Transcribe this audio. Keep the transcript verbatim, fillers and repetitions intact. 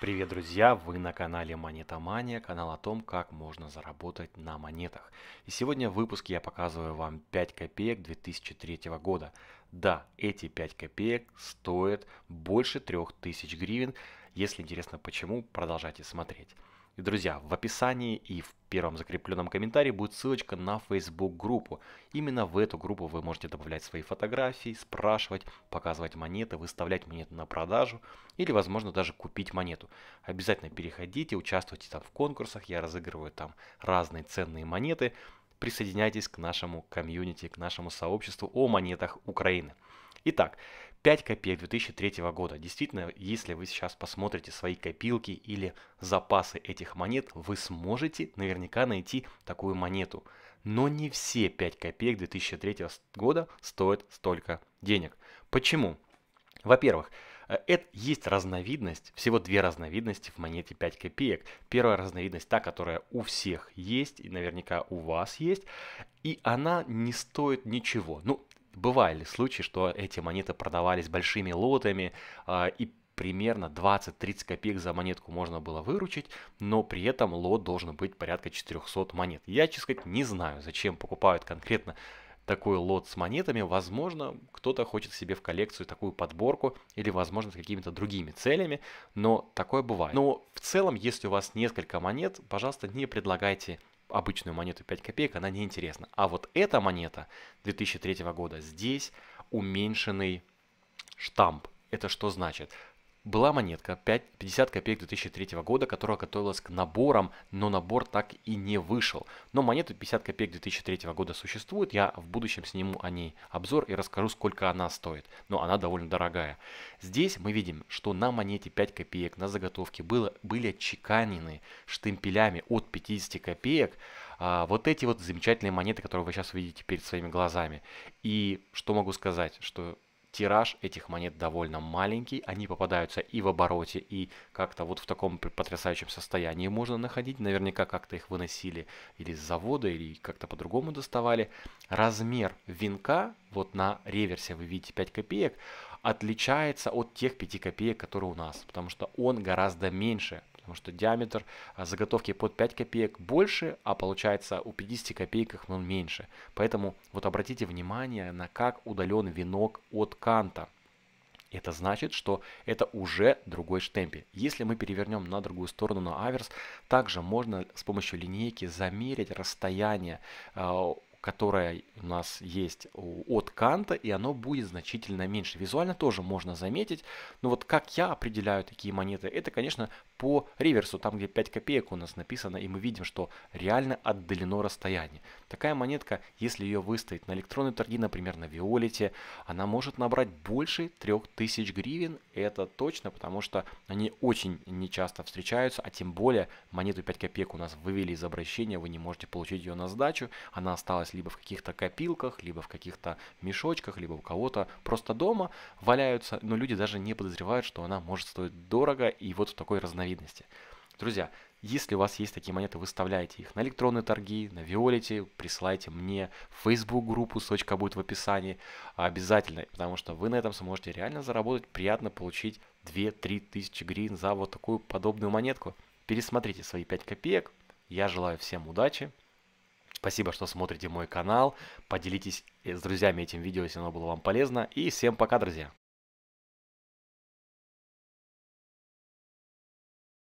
Привет, друзья! Вы на канале Монетомания, канал о том, как можно заработать на монетах. И сегодня в выпуске я показываю вам пять копеек две тысячи третьего года. Да, эти пять копеек стоят больше трёх тысяч гривен. Если интересно почему, продолжайте смотреть. И, друзья, в описании и в первом закрепленном комментарии будет ссылочка на Facebook группу. Именно в эту группу вы можете добавлять свои фотографии, спрашивать, показывать монеты, выставлять монеты на продажу или, возможно, даже купить монету. Обязательно переходите, участвуйте там в конкурсах, я разыгрываю там разные ценные монеты. Присоединяйтесь к нашему комьюнити, к нашему сообществу о монетах Украины. Итак, пять копеек две тысячи третьего года. Действительно, если вы сейчас посмотрите свои копилки или запасы этих монет, вы сможете наверняка найти такую монету. Но не все пять копеек две тысячи третьего года стоят столько денег. Почему? Во-первых, это есть разновидность, всего две разновидности в монете пять копеек. Первая разновидность, та, которая у всех есть и наверняка у вас есть, и она не стоит ничего. Ну, бывали случаи, что эти монеты продавались большими лотами, и примерно двадцать-тридцать копеек за монетку можно было выручить, но при этом лот должен быть порядка четырёхсот монет. Я, честно сказать, не знаю, зачем покупают конкретно такой лот с монетами. Возможно, кто-то хочет себе в коллекцию такую подборку или, возможно, с какими-то другими целями, но такое бывает. Но в целом, если у вас несколько монет, пожалуйста, не предлагайте обычную монету пять копеек, она неинтересна. А вот эта монета две тысячи третьего года, здесь уменьшенный штамп. Это что значит? Была монетка пятьдесят копеек две тысячи третьего года, которая готовилась к наборам, но набор так и не вышел. Но монета пятьдесят копеек две тысячи третьего года существует, я в будущем сниму о ней обзор и расскажу, сколько она стоит. Но она довольно дорогая. Здесь мы видим, что на монете пять копеек на заготовке было, были чеканены штемпелями от пятидесяти копеек а, вот эти вот замечательные монеты, которые вы сейчас видите перед своими глазами. И что могу сказать, что тираж этих монет довольно маленький, они попадаются и в обороте, и как-то вот в таком потрясающем состоянии можно находить. Наверняка как-то их выносили или с завода, или как-то по-другому доставали. Размер венка, вот на реверсе вы видите пять копеек, отличается от тех пяти копеек, которые у нас, потому что он гораздо меньше. Потому что диаметр заготовки под пять копеек больше, а получается у пятидесяти копеек он меньше. Поэтому вот обратите внимание на как удален венок от канта. Это значит, что это уже другой штемпель. Если мы перевернем на другую сторону, на аверс, также можно с помощью линейки замерить расстояние, которое у нас есть от канта, и оно будет значительно меньше. Визуально тоже можно заметить, но вот как я определяю такие монеты, это, конечно, по реверсу, там, где пять копеек у нас написано, и мы видим, что реально отдалено расстояние. Такая монетка, если ее выставить на электронные торги, например, на Виолете, она может набрать больше трёх тысяч гривен, это точно, потому что они очень нечасто встречаются, а тем более монету пять копеек у нас вывели из обращения, вы не можете получить ее на сдачу, она осталась либо в каких-то копилках, либо в каких-то мешочках, либо у кого-то просто дома валяются, но люди даже не подозревают, что она может стоить дорого и вот в такой разновидности. Друзья, если у вас есть такие монеты, выставляйте их на электронные торги, на Виолете, присылайте мне в Facebook группу, ссылочка будет в описании, обязательно, потому что вы на этом сможете реально заработать, приятно получить две-три тысячи гривен за вот такую подобную монетку. Пересмотрите свои пять копеек, я желаю всем удачи. Спасибо, что смотрите мой канал. Поделитесь с друзьями этим видео, если оно было вам полезно. И всем пока, друзья!